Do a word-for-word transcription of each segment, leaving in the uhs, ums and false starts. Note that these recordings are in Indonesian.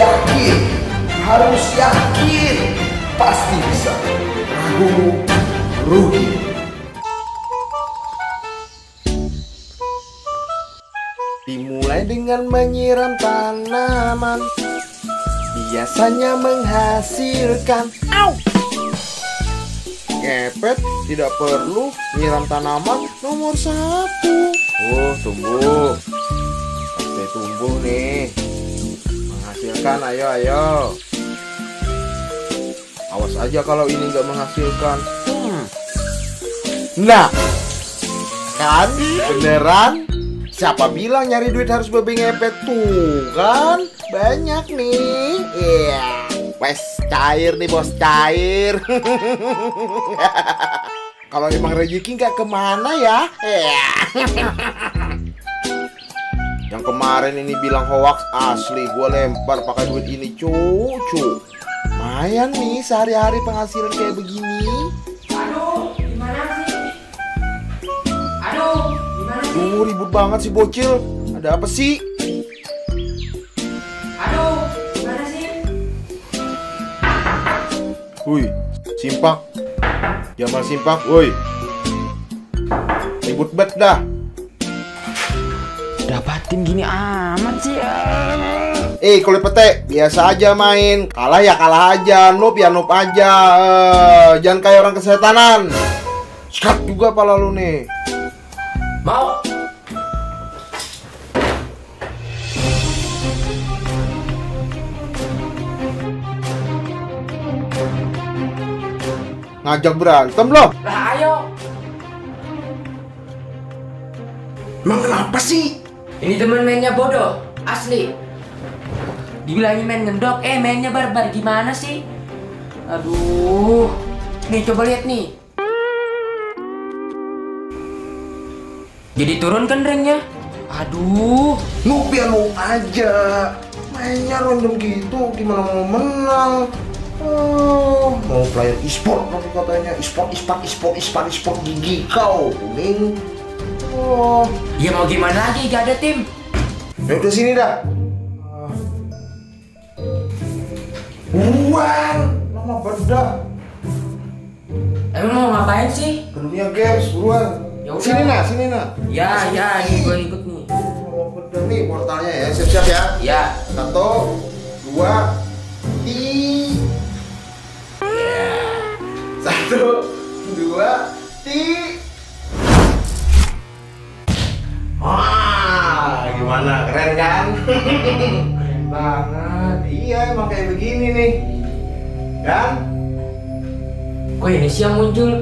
yakin, harus yakin, pasti bisa. Ragu, rugi. Dimulai dengan menyiram tanaman, biasanya menghasilkan. Au! Ngepet, tidak perlu nyiram tanaman nomor satu. Oh, tumbuh. Pasti tumbuh nih. Menghasilkan, ayo, ayo. Awas aja kalau ini nggak menghasilkan. Hmm. Nah, kan beneran. Siapa bilang nyari duit harus babi ngepet? Tuh kan, banyak nih. Iya. Yeah. Wes cair nih bos, cair. Kalau emang rezeki nggak kemana ya? Yang kemarin ini bilang hoax asli, gue lempar pakai duit ini cucu. Lumayan nih sehari-hari penghasilan kayak begini. Aduh, gimana sih? Aduh, gimana sih? Duh, ribut banget sih bocil. Ada apa sih? Woi, simpak, Jamal simpak, woi, ribut bet dah. Dapatin gini amat sih. Eh, kulit pete, biasa aja main. Kalah ya kalah aja, noob ya noob aja. Uh, jangan kayak orang kesetanan. Skat juga pala lu nih. Mau? Ngajak berantem loh. Lah ayo. Emang kenapa sih? Ini temen mainnya bodoh, asli. Dibilangin main ngendok, eh mainnya barbar, gimana sih? Aduh. Nih coba lihat nih. Jadi turun kan ranknya? Aduh. Noob ya noob aja. Mainnya random gitu, gimana mau menang? Oh, mau player e-sport nanti katanya. E-sport, e-sport, e-sport, e-sport, e-sport gigi kau, kuning. Oh, ya mau gimana lagi, gak ada tim. Ya udah sini dah. Buang, lama beda. Emang mau ngapain sih? Dunia Games, buruan. Sini nah, sini nah. Ya, ya, ini gue ikut nih. Lama beda nih portalnya ya, siap-siap ya. Ya. Satu, dua, tiga. Satu, dua, tiga. Wah, gimana? Keren kan? Keren banget. Iya, emang kayak begini nih. Kan? Kok ini siang muncul?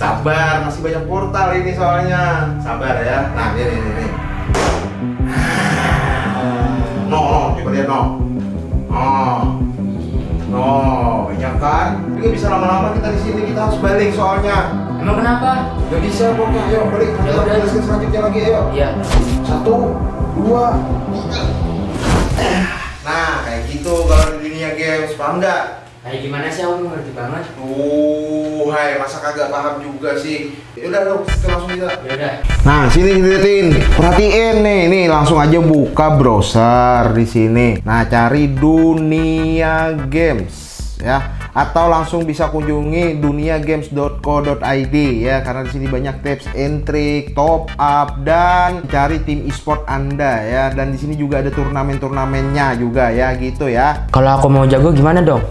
Sabar, masih banyak portal ini soalnya. Sabar ya. Nah, ini, ini, ini. No, no, coba lihat no. Oh. Oh, ya kan? Ini bisa lama-lama kita di sini, kita harus balik soalnya. Emang kenapa? Gak bisa pokoknya, ayo balik. Kita jelaskan selanjutnya lagi, ayo. Iya. Satu, dua, tiga. Nah, kayak gitu kalau di Dunia Games, paham nggak? Kayak gimana sih, aku ngerti banget. Tuh, hai, masa kagak paham juga sih. Yaudah, lu, kita langsung kita. Yaudah. Nah, sini liatin, perhatiin nih, nih langsung aja buka browser di sini. Nah, cari Dunia Games ya, atau langsung bisa kunjungi dunia games dot co dot i d ya, karena di sini banyak tips and trick, top up, dan cari tim e-sport Anda ya. Dan di sini juga ada turnamen-turnamennya juga ya, gitu ya. Kalau aku mau jago gimana dong?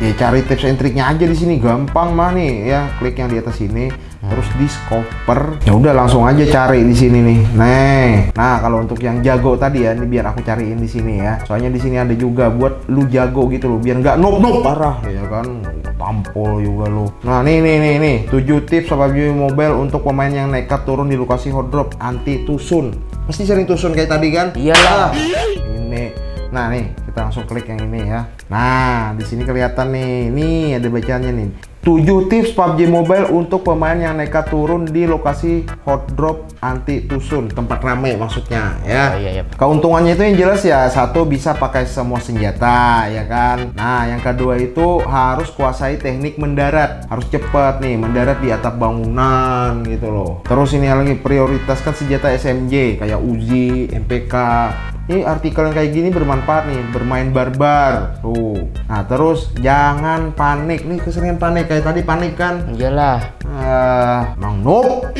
Ya cari tips and triknya aja di sini, gampang mah nih ya. Klik yang di atas sini, terus discover. Ya udah langsung aja cari di sini nih. Nih. Nah, kalau untuk yang jago tadi ya, ini biar aku cariin di sini ya. Soalnya di sini ada juga buat lu jago gitu loh, biar nggak noob noob parah ya kan. Tampol juga lo. Nah, nih nih nih nih, tujuh tips P U B G Mobile untuk pemain yang nekat turun di lokasi hot drop anti tusun. Pasti sering tusun kayak tadi kan? Iyalah. Ini. Nah nih, kita langsung klik yang ini ya. Nah, di sini kelihatan nih. Nih ada bacaannya nih. tujuh tips P U B G Mobile untuk pemain yang nekat turun di lokasi hot drop anti tusun, tempat ramai maksudnya ya. Oh, iya, iya. Keuntungannya itu yang jelas ya, satu bisa pakai semua senjata ya kan. Nah, yang kedua itu harus kuasai teknik mendarat. Harus cepat nih mendarat di atap bangunan gitu loh. Terus ini lagi prioritaskan senjata S M G kayak Uzi, M P K Ini artikel yang kayak gini bermanfaat nih, bermain barbar. Tuh. Nah, terus jangan panik. Nih keseringan panik kayak tadi panik kan? Iyalah. Eh, mang nope.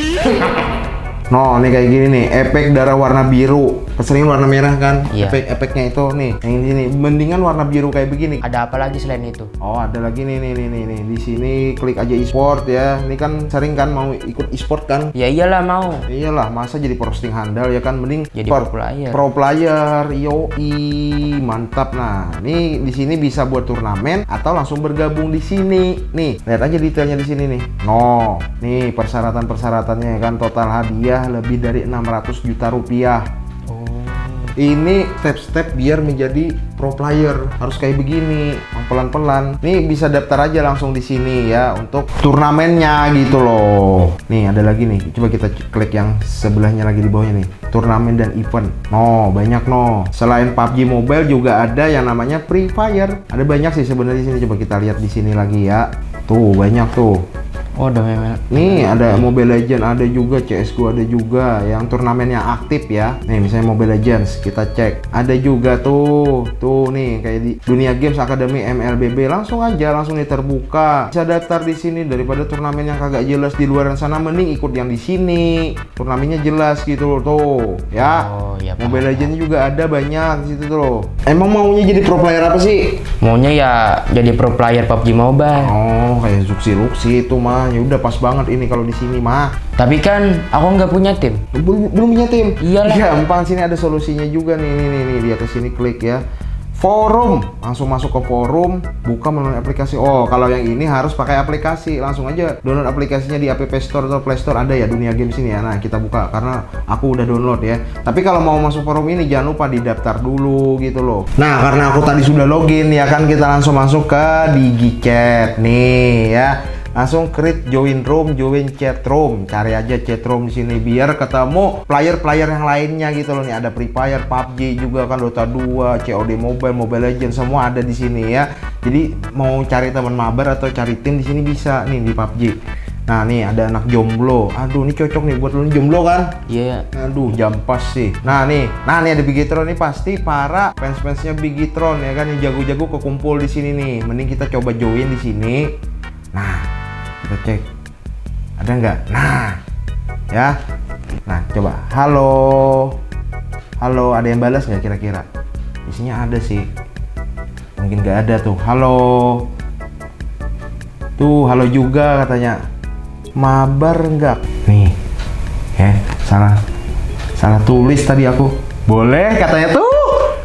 No, nih kayak gini nih, efek darah warna biru. Keseringan warna merah kan? Iya. Efek-efeknya itu nih, yang ini mendingan warna biru kayak begini. Ada apa lagi selain itu? Oh, ada lagi nih nih nih nih. nih. Di sini klik aja e-sport ya. Ini kan sering kan mau ikut e-sport kan? Ya iyalah mau. Iyalah, masa jadi posting handal ya kan, mending jadi pro player. Pro player, yoi, mantap. Nah, ini di sini bisa buat turnamen atau langsung bergabung di sini. Nih, lihat aja detailnya di sini nih. No, nih persyaratan-persyaratannya kan, total hadiah lebih dari enam ratus juta rupiah. Ini step-step biar menjadi pro player harus kayak begini, pelan-pelan. Nih bisa daftar aja langsung di sini ya untuk turnamennya gitu loh. Nih ada lagi nih, coba kita klik yang sebelahnya lagi di bawahnya nih, turnamen dan event. No, banyak no. Selain P U B G Mobile juga ada yang namanya Free Fire. Ada banyak sih sebenarnya di sini. Coba kita lihat di sini lagi ya. Tuh banyak tuh. Oh, ada nih, ada Mobile Legends, ada juga C S Go, ada juga yang turnamennya aktif ya. Nih misalnya Mobile Legends, kita cek. Ada juga tuh, tuh nih kayak di Dunia Games Academy M L B B, langsung aja langsung nih terbuka. Bisa daftar di sini daripada turnamen yang kagak jelas di luaran sana, mending ikut yang di sini. Turnamennya jelas gitu loh tuh, ya. Oh, iya, Mobile Legends juga ada banyak di situ tuh loh. Emang maunya jadi pro player apa sih? Maunya ya jadi pro player P U B G Mobile. Oh, kayak Zuxi Zuxi itu mah. Ya udah pas banget ini kalau di sini mah. Tapi kan aku nggak punya tim. Belum, belum punya tim. Iyalah. Ya, empang sini ada solusinya juga nih nih nih, nih. Di atas sini klik ya. Forum, langsung masuk ke forum, buka menu aplikasi. Oh, kalau yang ini harus pakai aplikasi. Langsung aja download aplikasinya di App Store atau Play Store, ada ya Dunia Games ini ya. Nah, kita buka karena aku udah download ya. Tapi kalau mau masuk forum ini jangan lupa didaftar dulu gitu loh. Nah, karena aku tadi sudah login ya kan, kita langsung masuk ke DigiChat nih ya. Langsung create join room, join chat room, cari aja chat room di sini biar ketemu player-player yang lainnya gitu loh. Nih ada Free Fire, P U B G juga kan, Dota dua, C O D Mobile, Mobile Legends, semua ada di sini ya. Jadi mau cari teman mabar atau cari tim di sini bisa nih di P U B G. Nah nih ada anak jomblo, aduh ini cocok nih buat lo nih jomblo kan? Iya. Yeah. Aduh jam pas sih. Nah nih, nah nih ada Bigetron nih, pasti para fans-fansnya Bigetron ya kan, yang jago-jago kekumpul di sini nih. Mending kita coba join di sini. Nah. Kita cek ada nggak, nah ya, nah coba halo halo ada yang balas nggak kira-kira, isinya ada sih, mungkin nggak ada tuh. Halo tuh, halo juga katanya, mabar nggak nih ya, salah salah tulis tadi aku, boleh katanya tuh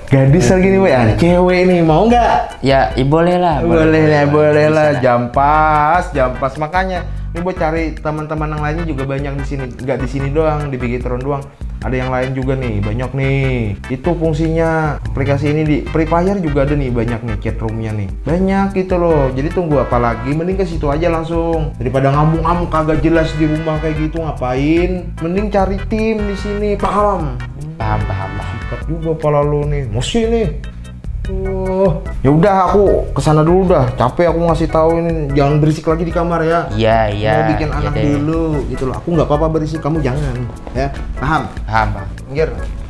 gadis lagi nih, W A cewek nih, mau nggak? Ya, ya boleh lah. Boleh lah, boleh lah. Jam pas, jam pas. Makanya ini buat cari teman-teman yang lainnya juga banyak di sini. Nggak di sini doang, di Bigetron doang. Ada yang lain juga nih, banyak nih. Itu fungsinya aplikasi ini di Free Fire juga ada nih, banyak nih chat roomnya nih. Banyak gitu loh. Jadi tunggu apa lagi? Mending ke situ aja langsung. Daripada ngamuk-ngamuk kagak jelas di rumah kayak gitu ngapain? Mending cari tim di sini, paham? Paham, paham, paham. Sikat juga pala lo nih, mosi nih. Uh, ya udah aku kesana dulu dah. Capek aku ngasih tahu ini, jangan berisik lagi di kamar ya. Iya iya. Mau bikin anak dulu gitu loh. Aku nggak apa-apa berisik, kamu jangan. Ya paham? Paham. Minggir.